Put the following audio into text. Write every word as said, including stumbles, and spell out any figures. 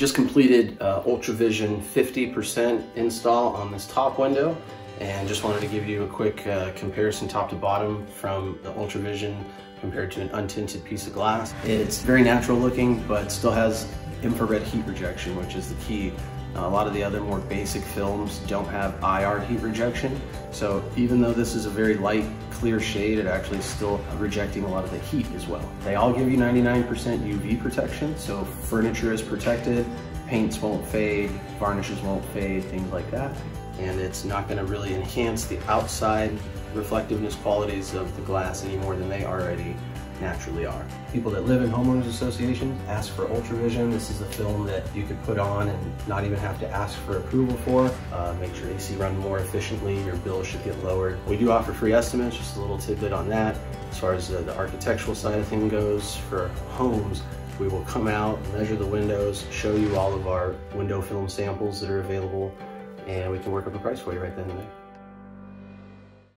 Just completed uh, UltraVision fifty percent install on this top window, and just wanted to give you a quick uh, comparison top to bottom from the UltraVision compared to an untinted piece of glass. It's very natural looking, but still has infrared heat rejection, which is the key. A lot of the other more basic films don't have I R heat rejection, so even though this is a very light, clear shade, it actually is still rejecting a lot of the heat as well. They all give you ninety-nine percent U V protection, so furniture is protected, paints won't fade, varnishes won't fade, things like that. And it's not going to really enhance the outside reflectiveness qualities of the glass any more than they already naturally are. People that live in homeowners associations ask for UltraVision. This is a film that you could put on and not even have to ask for approval for. Uh, makes your A C run more efficiently, your bills should get lowered. We do offer free estimates, just a little tidbit on that. As far as the, the architectural side of things goes, for homes, we will come out, measure the windows, show you all of our window film samples that are available, and we can work up a price for you right then and there.